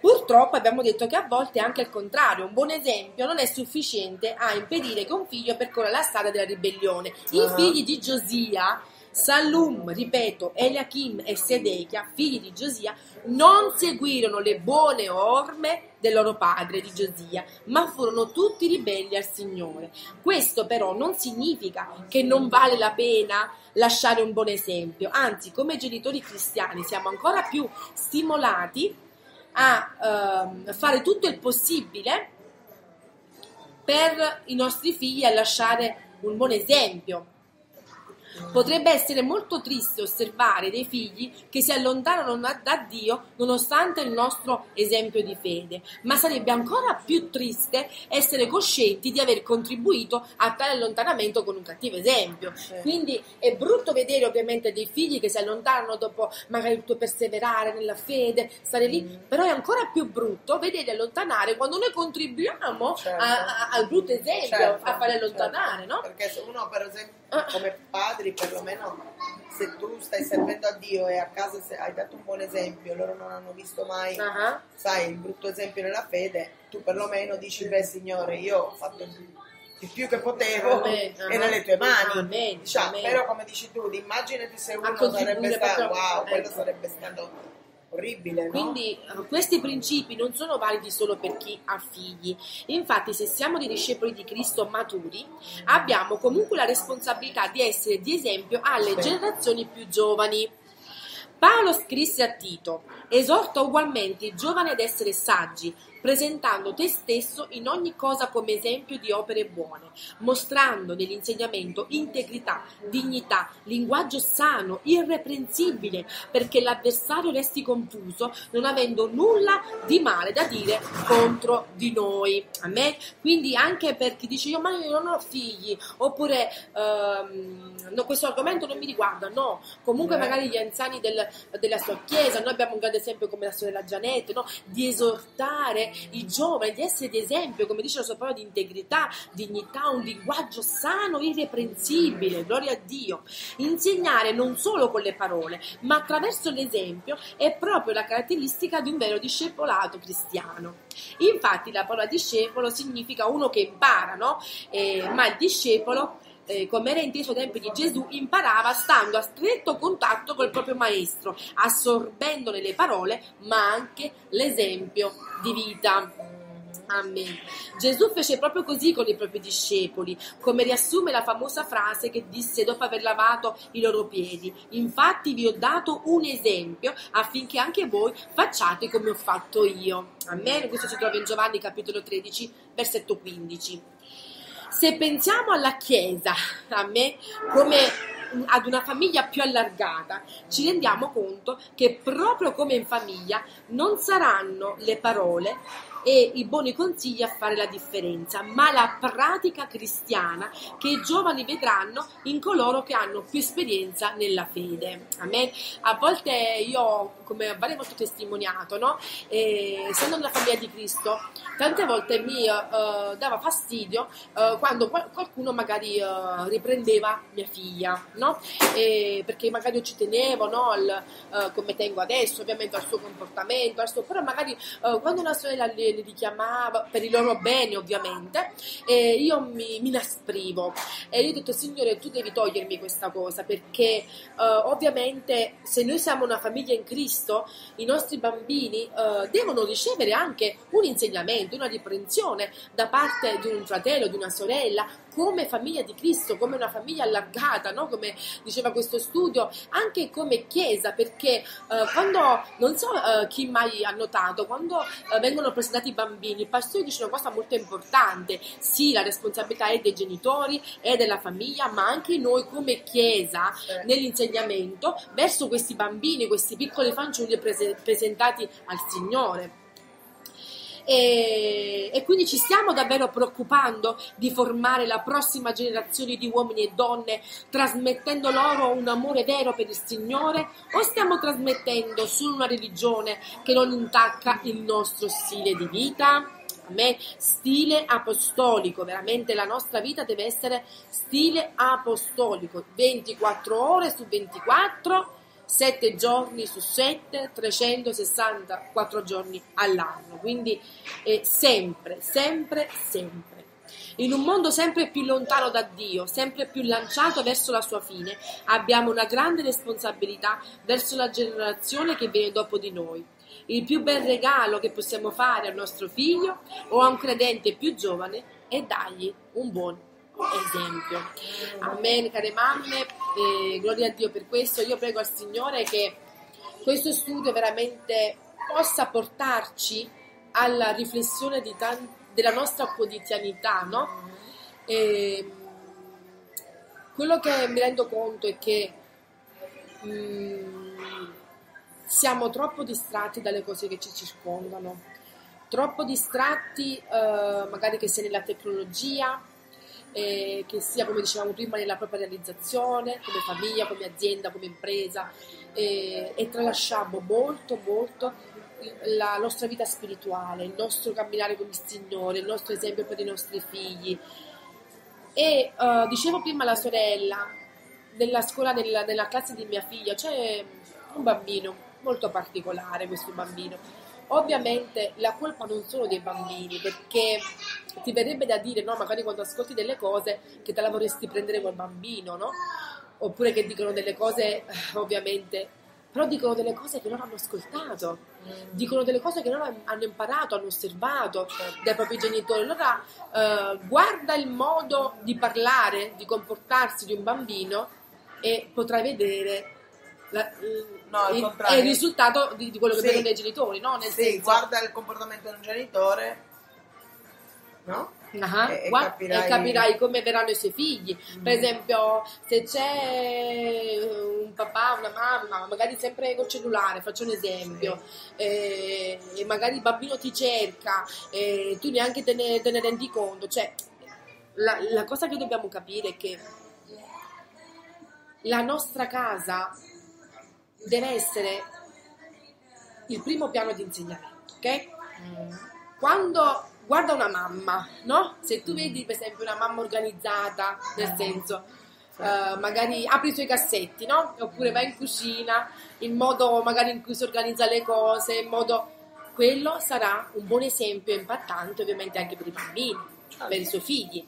Purtroppo abbiamo detto che a volte è anche il contrario, un buon esempio non è sufficiente a impedire che un figlio percorra la strada della ribellione. Uh-huh. I figli di Giosia, Sallum, ripeto, Eliachim e Sedechia, figli di Giosia, non seguirono le buone orme del loro padre di Giosia, ma furono tutti ribelli al Signore. Questo però non significa che non vale la pena lasciare un buon esempio, anzi, come genitori cristiani siamo ancora più stimolati a ehm, fare tutto il possibile per i nostri figli, a lasciare un buon esempio. Potrebbe essere molto triste osservare dei figli che si allontanano da Dio nonostante il nostro esempio di fede, ma sarebbe ancora più triste essere coscienti di aver contribuito a tale allontanamento con un cattivo esempio. Sì. Quindi è brutto vedere ovviamente dei figli che si allontanano dopo magari il tuo perseverare nella fede, stare lì, mm. però è ancora più brutto vederli allontanare quando noi contribuiamo, certo, a, a, al brutto esempio, certo, a farli allontanare, certo, no? Perché se uno, per esempio, ah. come padre, perlomeno se tu stai servendo a Dio e a casa hai dato un buon esempio, loro non hanno visto mai, uh-huh. sai, il brutto esempio nella fede, tu perlomeno dici: beh, Signore, io ho fatto il più che potevo, uh-huh. e nelle tue mani, uh-huh. diciamo, uh-huh. però come dici tu, immaginati se uno sarebbe stato, wow, quello sarebbe stato orribile, no? Quindi questi principi non sono validi solo per chi ha figli. Infatti, se siamo dei discepoli di Cristo maturi, abbiamo comunque la responsabilità di essere di esempio alle, sì, generazioni più giovani. Paolo scrisse a Tito: esorta ugualmente i giovani ad essere saggi, presentando te stesso in ogni cosa come esempio di opere buone, mostrando nell'insegnamento integrità, dignità, linguaggio sano, irreprensibile, perché l'avversario resti confuso, non avendo nulla di male da dire contro di noi. Amen. Quindi anche per chi dice: io ma io non ho figli, oppure ehm, no, questo argomento non mi riguarda, no, comunque magari gli anziani del, della sua chiesa, noi abbiamo un grande esempio come la sorella Gianetta, no? Di esortare i giovani, di essere di esempio, come dice la sua parola, di integrità, dignità, un linguaggio sano, irreprensibile, gloria a Dio. Insegnare non solo con le parole, ma attraverso l'esempio è proprio la caratteristica di un vero discepolato cristiano. Infatti la parola discepolo significa uno che impara, no? Eh, ma il discepolo, Eh, come era inteso ai tempi di Gesù, imparava stando a stretto contatto col proprio maestro, assorbendone le parole ma anche l'esempio di vita. Amen. Gesù fece proprio così con i propri discepoli, come riassume la famosa frase che disse dopo aver lavato i loro piedi: infatti vi ho dato un esempio affinché anche voi facciate come ho fatto io. Amen. Questo si trova in Giovanni capitolo tredici versetto quindici. Se pensiamo alla Chiesa, a me, come ad una famiglia più allargata, ci rendiamo conto che proprio come in famiglia non saranno le parole e i buoni consigli a fare la differenza, ma la pratica cristiana che i giovani vedranno in coloro che hanno più esperienza nella fede. Amen. A volte io, come varie volte ho testimoniato, no? eh, essendo nella famiglia di Cristo, tante volte mi eh, dava fastidio eh, quando qualcuno magari eh, riprendeva mia figlia, no? Eh, perché magari io ci tenevo, no? Al, eh, come tengo adesso, ovviamente, al suo comportamento, al suo, però magari eh, quando una sorella li li richiamava per i loro bene, ovviamente, e io mi, mi inasprivo e io ho detto: Signore, tu devi togliermi questa cosa, perché uh, ovviamente se noi siamo una famiglia in Cristo, i nostri bambini uh, devono ricevere anche un insegnamento, una riprensione da parte di un fratello, di una sorella, come famiglia di Cristo, come una famiglia allargata, no? Come diceva questo studio, anche come chiesa, perché eh, quando, non so eh, chi mai ha notato, quando eh, vengono presentati i bambini, il pastore dice una cosa molto importante: sì, la responsabilità è dei genitori, è della famiglia, ma anche noi come chiesa, eh. nell'insegnamento, verso questi bambini, questi piccoli fanciulli prese- presentati al Signore. E, e quindi ci stiamo davvero preoccupando di formare la prossima generazione di uomini e donne, trasmettendo loro un amore vero per il Signore, o stiamo trasmettendo solo una religione che non intacca il nostro stile di vita? A me stile apostolico, veramente la nostra vita deve essere stile apostolico, ventiquattro ore su ventiquattro, sette giorni su sette, trecentosessantaquattro giorni all'anno, quindi eh, sempre, sempre, sempre. In un mondo sempre più lontano da Dio, sempre più lanciato verso la sua fine, abbiamo una grande responsabilità verso la generazione che viene dopo di noi. Il più bel regalo che possiamo fare al nostro figlio o a un credente più giovane è dargli un buon esempio. Amen, care mamme, eh, gloria a Dio per questo. Io prego al Signore che questo studio veramente possa portarci alla riflessione di tanti della nostra quotidianità, no? E quello che mi rendo conto è che mm, siamo troppo distratti dalle cose che ci circondano, troppo distratti eh, magari che sia nella tecnologia, eh, che sia, come dicevamo prima, nella propria realizzazione, come famiglia, come azienda, come impresa, eh, e tralasciamo molto, molto la nostra vita spirituale, il nostro camminare con il Signore, il nostro esempio per i nostri figli. E uh, dicevo prima alla sorella, nella scuola, nella, nella classe di mia figlia c'è un bambino molto particolare. Questo bambino, ovviamente la colpa non solo dei bambini, perché ti verrebbe da dire, no, magari quando ascolti delle cose, che te la vorresti prendere col bambino, no? Oppure che dicono delle cose, ovviamente, però dicono delle cose che loro hanno ascoltato, dicono delle cose che loro hanno imparato, hanno osservato dai propri genitori. Allora eh, guarda il modo di parlare, di comportarsi di un bambino e potrai vedere la, no, il, il, il risultato di, di quello che sì. vedono dai genitori, no? Nel sì, senso, guarda il comportamento di un genitore, no? Uh-huh. E, e, capirai... e capirai come verranno i suoi figli. Mm. Per esempio, se c'è un papà, una mamma, magari sempre col cellulare, faccio un esempio, sì. e, e magari il bambino ti cerca e tu neanche te ne, te ne rendi conto. Cioè, la, la cosa che dobbiamo capire è che la nostra casa deve essere il primo piano di insegnamento, ok? Mm. Quando guarda una mamma, no? Se tu vedi per esempio una mamma organizzata, nel senso, eh, magari apri i suoi cassetti, no? Oppure va in cucina, il modo magari in cui si organizza le cose, il modo, quello sarà un buon esempio impattante ovviamente anche per i bambini, per i suoi figli.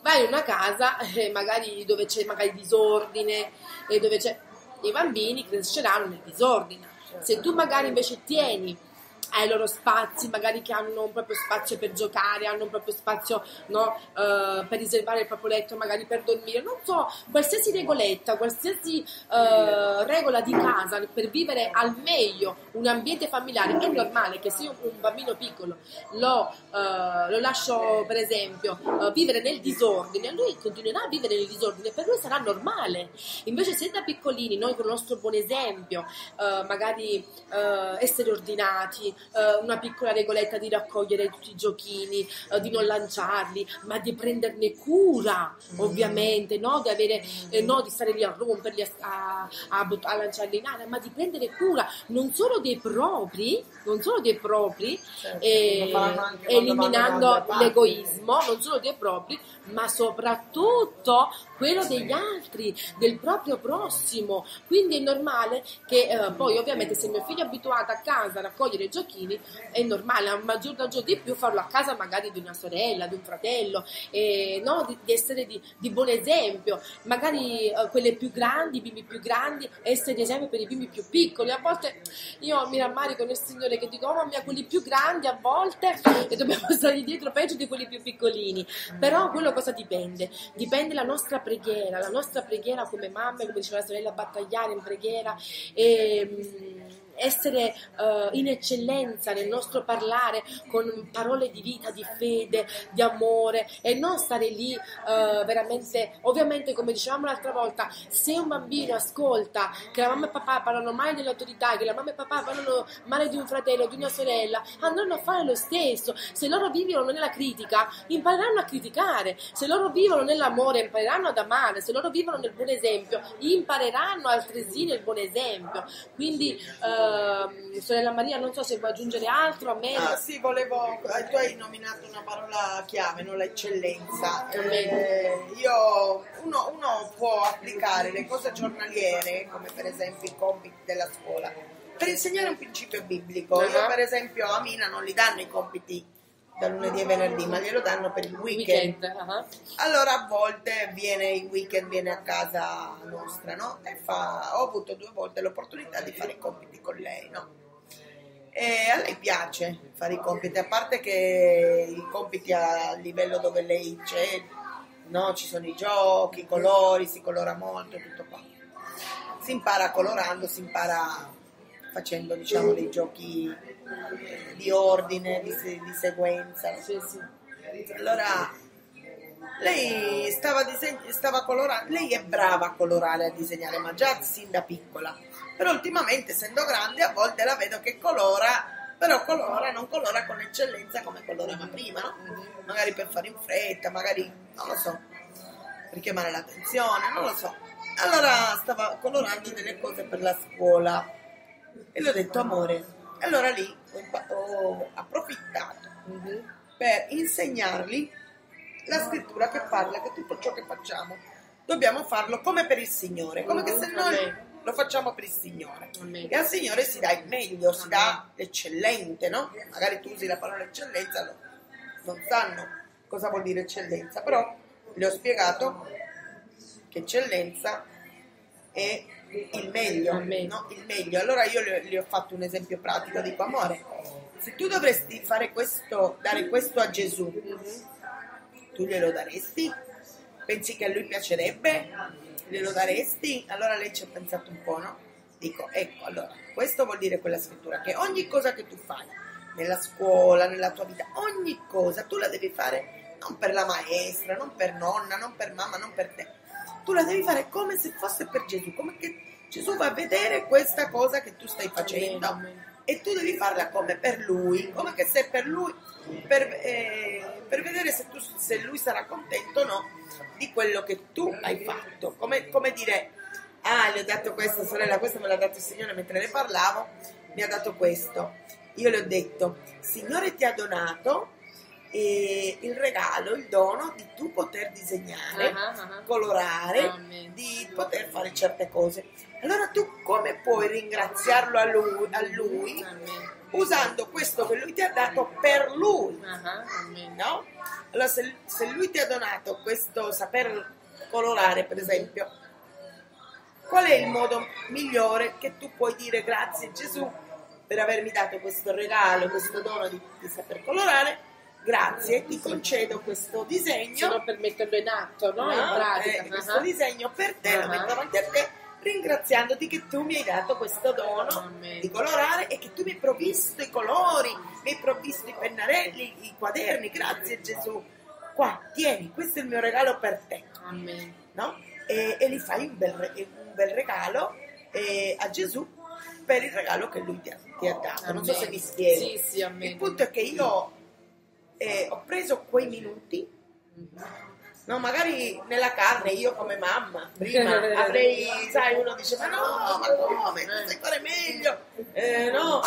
Vai in una casa eh, magari dove c'è magari disordine, eh, dove c'è, i bambini cresceranno nel disordine. Se tu magari invece tieni ai loro spazi, magari che hanno un proprio spazio per giocare, hanno un proprio spazio, no, uh, per riservare il proprio letto, magari per dormire, non so, qualsiasi regoletta, qualsiasi uh, regola di casa per vivere al meglio un ambiente familiare. È normale che se io un bambino piccolo lo, uh, lo lascio per esempio uh, vivere nel disordine, lui continuerà a vivere nel disordine, per lui sarà normale. Invece se da piccolini noi con il nostro buon esempio uh, magari uh, essere ordinati, una piccola regoletta di raccogliere tutti i giochini, di non lanciarli, ma di prenderne cura, ovviamente, no? Di avere, eh, no, di stare lì a romperli, a, a, a lanciarli in aria, ma di prendere cura non solo dei propri, non solo dei propri, certo, eh, eliminando l'egoismo, non solo dei propri, ma soprattutto quello degli altri, del proprio prossimo. Quindi è normale che eh, poi, ovviamente, se mio figlio è abituato a casa a raccogliere i giochini, bambini, è normale, a maggior ragione di più farlo a casa magari di una sorella, di un fratello, eh, no? di, di essere di, di buon esempio, magari eh, quelle più grandi, i bimbi più grandi, essere di esempio per i bimbi più piccoli. A volte io mi rammarico nel Signore che dico, oh mamma mia, quelli più grandi a volte e dobbiamo stare dietro peggio di quelli più piccolini, però quello cosa dipende? Dipende la nostra preghiera, la nostra preghiera come mamma, come diceva la sorella, battagliare in preghiera e essere uh, in eccellenza nel nostro parlare con parole di vita, di fede, di amore, e non stare lì uh, veramente. Ovviamente, come dicevamo l'altra volta, se un bambino ascolta che la mamma e papà parlano male dell'autorità, che la mamma e papà parlano male di un fratello, di una sorella, andranno a fare lo stesso. Se loro vivono nella critica, impareranno a criticare. Se loro vivono nell'amore, impareranno ad amare. Se loro vivono nel buon esempio, impareranno altresì nel buon esempio. Quindi uh, Uh, sorella Maria, non so se vuoi aggiungere altro. A me ah, sì, volevo, tu hai nominato una parola chiave, no? L'eccellenza. Eh, io, uno, uno può applicare le cose giornaliere, come per esempio i compiti della scuola, per insegnare un principio biblico. Uh-huh. Io, per esempio, a Mina non gli danno i compiti da lunedì e venerdì, ma glielo danno per il weekend. weekend uh-huh. Allora a volte viene il weekend, viene a casa nostra, no? E fa, ho avuto due volte l'opportunità di fare i compiti con lei, no? E a lei piace fare i compiti, a parte che i compiti a livello dove lei c'è, no? Ci sono i giochi, i colori, si colora molto, tutto qua. Si impara colorando, si impara facendo, diciamo, dei giochi di ordine, di, se, di sequenza. Sì, sì. Allora lei stava, diseg- stava colorando, lei è brava a colorare, a disegnare, ma già sin da piccola, però ultimamente, essendo grande, a volte la vedo che colora, però colora, non colora con eccellenza come colorava prima, no? Magari per fare in fretta, magari, non lo so, per chiamare l'attenzione, non lo so. Allora stava colorando delle cose per la scuola e le ho detto, amore, allora lì ho approfittato mm-hmm. per insegnargli la scrittura che parla che tutto ciò che facciamo dobbiamo farlo come per il Signore, come mm-hmm. che se noi mm-hmm. lo facciamo per il Signore mm-hmm. e al Signore si dà il meglio, si dà l'eccellente, no? Magari tu usi la parola eccellenza, lo, non sanno cosa vuol dire eccellenza, però le ho spiegato che eccellenza è il meglio, no? Il meglio. Allora io gli ho fatto un esempio pratico, dico, amore, se tu dovresti fare questo, dare questo a Gesù, mm-hmm. tu glielo daresti? Pensi che a lui piacerebbe? Glielo daresti? Allora lei ci ha pensato un po', no? Dico, ecco, allora questo vuol dire quella scrittura, che ogni cosa che tu fai nella scuola, nella tua vita, ogni cosa tu la devi fare non per la maestra, non per nonna, non per mamma, non per te, tu la devi fare come se fosse per Gesù, come che Gesù va a vedere questa cosa che tu stai facendo, amen, amen. E tu devi farla come per lui, come che se per lui, per, eh, per vedere se, tu, se lui sarà contento o no di quello che tu hai fatto, come, come dire, ah, le ho dato questa sorella, questo me l'ha dato il Signore mentre ne parlavo, mi ha dato questo, io le ho detto, Signore ti ha donato e il regalo, il dono di tu poter disegnare, uh-huh, uh-huh. colorare, uh-huh. di poter fare certe cose. Allora tu come puoi ringraziarlo a lui, a lui uh-huh. usando questo che lui ti ha dato per lui, uh-huh. no? Allora se, se lui ti ha donato questo saper colorare, per esempio, qual è il modo migliore che tu puoi dire grazie Gesù per avermi dato questo regalo, questo dono di, di saper colorare? Grazie, ti concedo questo disegno. Se no, per metterlo in atto, no? no in pratica. Eh, questo uh-huh. disegno per te, uh-huh. lo metto davanti a te, ringraziandoti che tu mi hai dato questo dono uh-huh. di colorare e che tu mi hai provvisto i colori, mi hai provvisto i pennarelli, i quaderni. Grazie Gesù. Qua, tieni, questo è il mio regalo per te. Uh-huh. No? E, e gli fai un bel, un bel regalo eh, a Gesù per il regalo che lui ti ha, ti ha dato. Uh-huh. Non so se mi spiego. Sì, sì, uh-huh. Il punto è che io... Eh, ho preso quei minuti, no, magari nella carne io come mamma prima avrei, sai, uno dice ma no, ma come, non sai fare meglio, eh, no,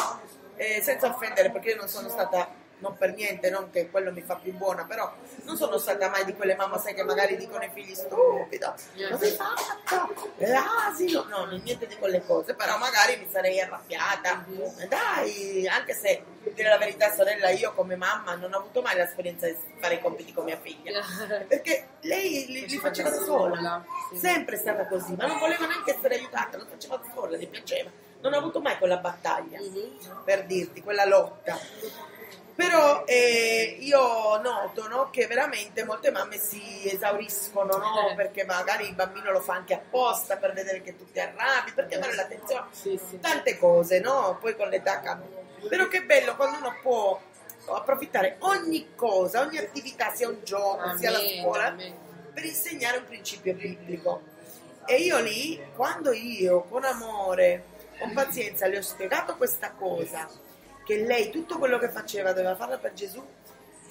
eh, senza offendere, perché io non sono stata, non per niente, non che quello mi fa più buona, però non sono stata mai di quelle mamma, sai, che magari dicono ai figli stupido, non sei fatta, l'asino, no, niente di quelle cose, però magari mi sarei arrabbiata, dai, anche se devo dire la verità, sorella, io come mamma non ho avuto mai l'esperienza di fare i compiti con mia figlia, perché lei li, li faceva da sola, sì. Sempre è stata così, ma non voleva neanche essere aiutata, lo faceva da sola, gli piaceva, non ho avuto mai quella battaglia, mm-hmm. per dirti, quella lotta. Però eh, io noto, no, che veramente molte mamme si esauriscono, no? Perché magari il bambino lo fa anche apposta per vedere che tu ti arrabbi, per chiamare l'attenzione, sì, sì. Tante cose, no? Poi con l'età cambia. Però che bello quando uno può approfittare ogni cosa, ogni attività, sia un gioco, amen, sia la scuola, amen. Per insegnare un principio biblico. E io lì, quando io con amore, con pazienza le ho spiegato questa cosa, che lei tutto quello che faceva doveva farla per Gesù,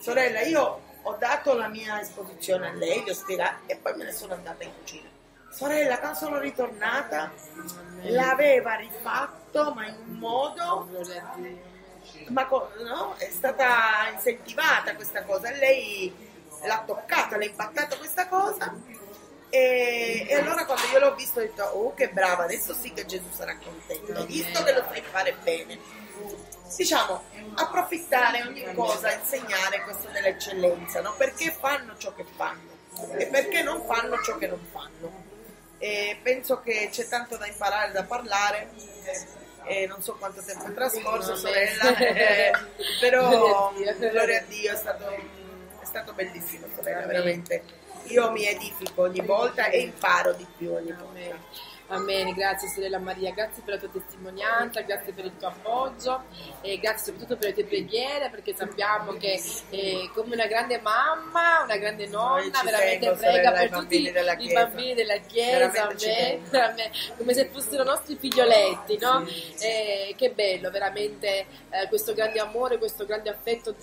sorella, io ho dato la mia esposizione a lei, le ho spiegato, e poi me ne sono andata in cucina, sorella, quando sono ritornata l'aveva rifatto, ma in un modo, ma no? È stata incentivata questa cosa, lei l'ha toccata, l'ha impattata questa cosa, e, e allora quando io l'ho visto ho detto, oh che brava, adesso sì che Gesù sarà contento, visto che lo sai fare bene. Diciamo, approfittare ogni cosa, insegnare questo dell'eccellenza, no? Perché fanno ciò che fanno e perché non fanno ciò che non fanno. E penso che c'è tanto da imparare, da parlare, e non so quanto tempo è trascorso, sorella, eh, però gloria a Dio, è stato, è stato bellissimo, sorella, veramente. Io mi edifico ogni volta e imparo di più ogni volta. Amen, grazie sorella Maria, grazie per la tua testimonianza, grazie per il tuo appoggio e grazie soprattutto per le tue preghiere, perché sappiamo che eh, come una grande mamma, una grande nonna, veramente tengo, prega per tutti i chiesa. Bambini della Chiesa, amen, amen. Come se fossero nostri figlioletti, no? Sì, sì. Eh, che bello, veramente eh, questo grande amore, questo grande affetto,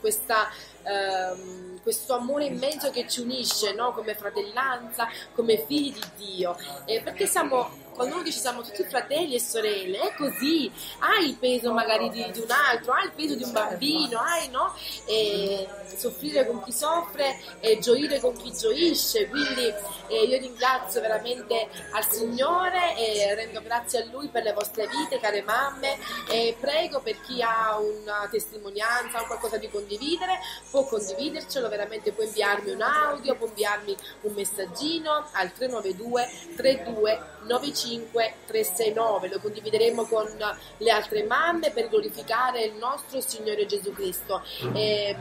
questa... Ehm, questo amore immenso che ci unisce, no? Come fratellanza, come figli di Dio, eh, perché siamo, quando uno dice siamo tutti fratelli e sorelle, è così, hai il peso magari di, di un altro, hai il peso di un bambino, hai, no? E soffrire con chi soffre e gioire con chi gioisce, quindi eh, io ringrazio veramente al Signore e rendo grazie a Lui per le vostre vite, care mamme, e prego per chi ha una testimonianza o qualcosa di condividere, può condividercelo veramente, può inviarmi un audio, può inviarmi un messaggino al tre nove due, tre due nove cinque, tre sei nove, lo condivideremo con le altre mamme per glorificare il nostro Signore Gesù Cristo. E,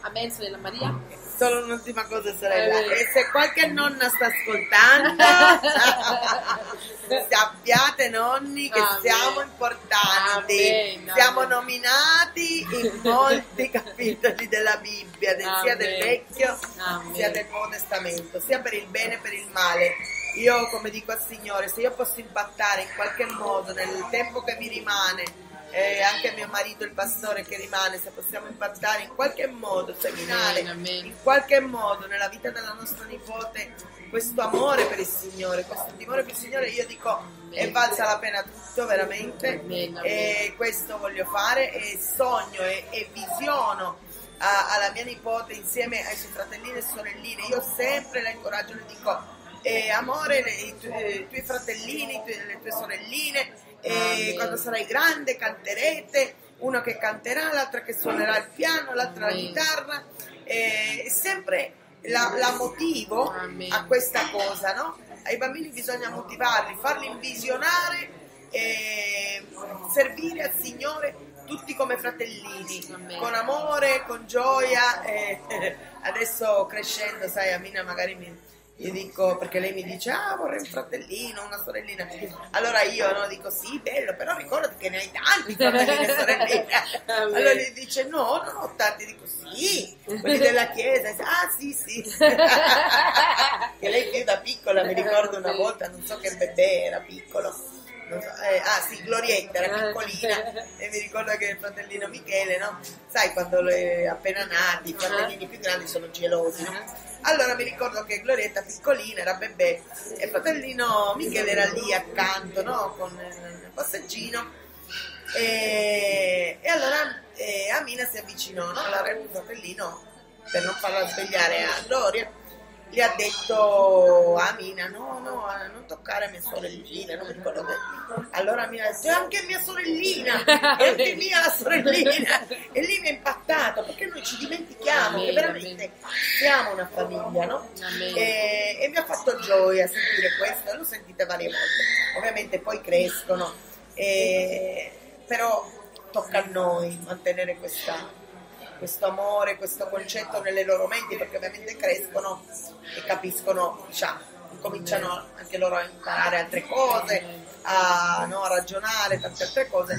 amen, sorella Maria. Solo un'ultima cosa, sorella, eh. e se qualche nonna sta ascoltando, sappiate nonni che amen. Siamo importanti, amen, siamo amen. Nominati in molti capitoli della Bibbia, sia del Vecchio amen. Sia del Nuovo Testamento, sia per il bene e per il male. Io, come dico al Signore, se io posso impattare in qualche modo nel tempo che mi rimane, e anche mio marito il pastore che rimane, se possiamo impattare in qualche modo, seminare in qualche modo nella vita della nostra nipote questo amore per il Signore, questo timore per il Signore, io dico è valsa la pena tutto veramente, e questo voglio fare e sogno e, e visiono a, alla mia nipote insieme ai suoi fratellini e sorelline. Io sempre la incoraggio, le dico eh, amore, le, i, tu, i tuoi fratellini, tu, le tue sorelline, e quando sarai grande canterete, uno che canterà, l'altra che suonerà il piano, l'altra la chitarra, e sempre la, la motivo a questa cosa, no? Ai bambini bisogna motivarli, farli visionare e servire al Signore tutti come fratellini, con amore, con gioia. E adesso crescendo, sai, a Mina magari mi... Io dico, perché lei mi dice, ah vorrei un fratellino, una sorellina, allora io no, dico sì, bello, però ricordati che ne hai tanti fratellini e sorelline. Allora gli dice, no, non ho tanti, dico sì, quelli della chiesa, ah sì sì, che lei più da piccola, mi ricordo una volta, non so che bebè era piccolo, non so, eh, ah sì, Glorietta era piccolina, e mi ricordo che il fratellino Michele, no, sai quando le, appena nati, i fratellini più grandi sono gelosi, no? Allora mi ricordo che Glorietta piccolina era bebè e fratellino Michele era lì accanto, no? Con il passeggino, e, e allora e Amina si avvicinò, no? Allora il fratellino, per non farla svegliare a Gloria, gli ha detto a Amina, no no non toccare mia sorellina, non mi ricordo che... Allora allora mia, c'è anche mia sorellina, e anche mia la sorellina, e lì mi è impattato, perché noi ci dimentichiamo Amen, che veramente Amen. siamo una famiglia, no? E, e mi ha fatto gioia sentire questo, l'ho sentita varie volte, ovviamente poi crescono, e, però tocca a noi mantenere questa, questo amore, questo concetto nelle loro menti, perché ovviamente crescono e capiscono, diciamo, cominciano anche loro a imparare altre cose, a, no, a ragionare tante altre cose.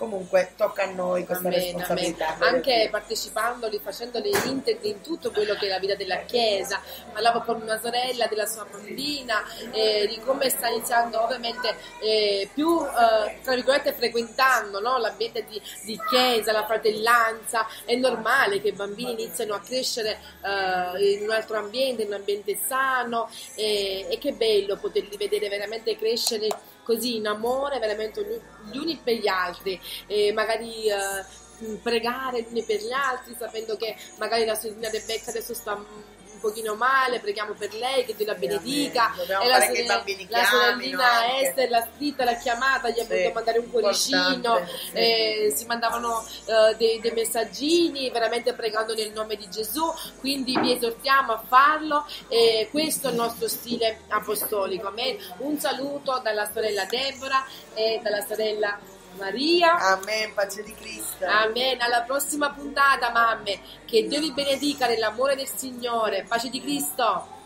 Comunque tocca a noi questa amen, responsabilità amen. anche partecipandoli, facendoli intendere in tutto quello che è la vita della Chiesa. Parlavo con una sorella della sua bambina eh, di come sta iniziando ovviamente eh, più eh, tra virgolette frequentando, no, l'ambiente di, di Chiesa, la fratellanza. È normale che i bambini iniziano a crescere eh, in un altro ambiente, in un ambiente sano, eh, e che bello poterli vedere veramente crescere così in amore, veramente gli uni per gli altri, e magari eh, pregare gli uni per gli altri, sapendo che magari la Susanna De Bezza adesso sta un pochino male, preghiamo per lei, che Dio la benedica. E la, che i la sorellina Esther, la scritta, l'ha chiamata, gli ha voluto sì, mandare un cuoricino, sì. eh, si mandavano eh, dei, dei messaggini veramente pregando nel nome di Gesù. Quindi vi esortiamo a farlo, eh, questo è il nostro stile apostolico. Amen. Un saluto dalla sorella Deborah e dalla sorella Maria. Amen, pace di Cristo. Amen, alla prossima puntata, mamme. Che Dio vi benedica nell'amore del Signore. Pace di Cristo.